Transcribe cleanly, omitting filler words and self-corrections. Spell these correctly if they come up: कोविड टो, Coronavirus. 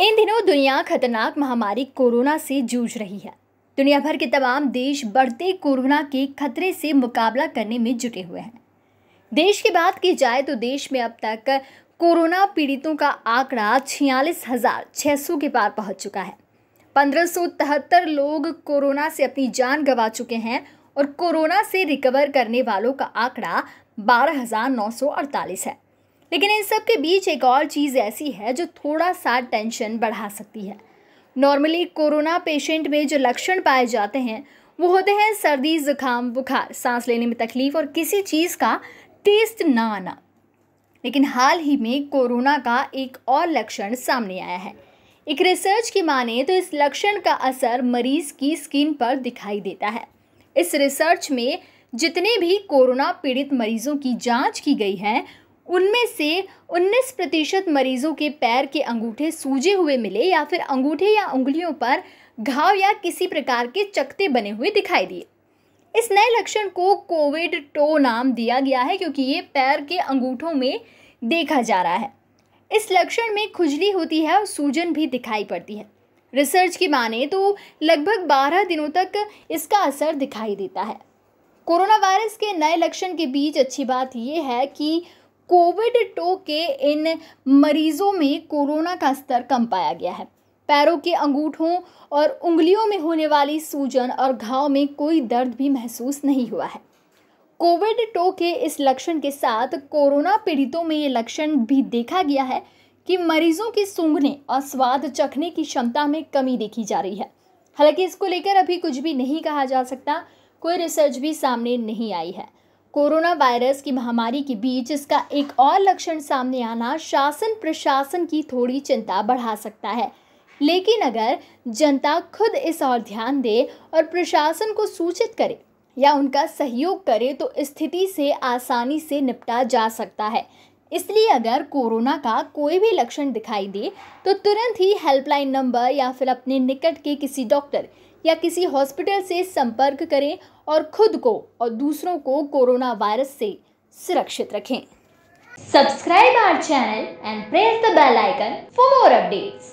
इन दिनों दुनिया खतरनाक महामारी कोरोना से जूझ रही है। दुनिया भर के तमाम देश बढ़ते कोरोना के खतरे से मुकाबला करने में जुटे हुए हैं। देश की बात की जाए तो देश में अब तक कोरोना पीड़ितों का आंकड़ा 46,600 के पार पहुंच चुका है। 1573 लोग कोरोना से अपनी जान गंवा चुके हैं और कोरोना से रिकवर करने वालों का आंकड़ा 12,948 है। लेकिन इन सब के बीच एक और चीज़ ऐसी है जो थोड़ा सा टेंशन बढ़ा सकती है। नॉर्मली कोरोना पेशेंट में जो लक्षण पाए जाते हैं वो होते हैं सर्दी, जुकाम, बुखार, सांस लेने में तकलीफ और किसी चीज़ का टेस्ट ना आना। लेकिन हाल ही में कोरोना का एक और लक्षण सामने आया है। एक रिसर्च की माने तो इस लक्षण का असर मरीज की स्किन पर दिखाई देता है। इस रिसर्च में जितने भी कोरोना पीड़ित मरीजों की जांच की गई है उनमें से 19% मरीजों के पैर के अंगूठे सूजे हुए मिले या फिर अंगूठे या उंगलियों पर घाव या किसी प्रकार के चकते बने हुए दिखाई दिए। इस नए लक्षण को कोविड टो नाम दिया गया है क्योंकि ये पैर के अंगूठों में देखा जा रहा है। इस लक्षण में खुजली होती है और सूजन भी दिखाई पड़ती है। रिसर्च की माने तो लगभग 12 दिनों तक इसका असर दिखाई देता है। कोरोना वायरस के नए लक्षण के बीच अच्छी बात ये है कि कोविड टो के इन मरीजों में कोरोना का स्तर कम पाया गया है। पैरों के अंगूठों और उंगलियों में होने वाली सूजन और घाव में कोई दर्द भी महसूस नहीं हुआ है। कोविड टो के इस लक्षण के साथ कोरोना पीड़ितों में ये लक्षण भी देखा गया है कि मरीजों की सूंघने और स्वाद चखने की क्षमता में कमी देखी जा रही है। हालांकि इसको लेकर अभी कुछ भी नहीं कहा जा सकता, कोई रिसर्च भी सामने नहीं आई है। कोरोना वायरस की महामारी के बीच इसका एक और लक्षण सामने आना शासन प्रशासन की थोड़ी चिंता बढ़ा सकता है। लेकिन अगर जनता खुद इस ओर ध्यान दे और प्रशासन को सूचित करे या उनका सहयोग करे तो स्थिति से आसानी से निपटा जा सकता है। इसलिए अगर कोरोना का कोई भी लक्षण दिखाई दे तो तुरंत ही हेल्पलाइन नंबर या फिर अपने निकट के किसी डॉक्टर या किसी हॉस्पिटल से संपर्क करें और खुद को और दूसरों को कोरोना वायरस से सुरक्षित रखें। Subscribe our channel and press the bell icon for more updates.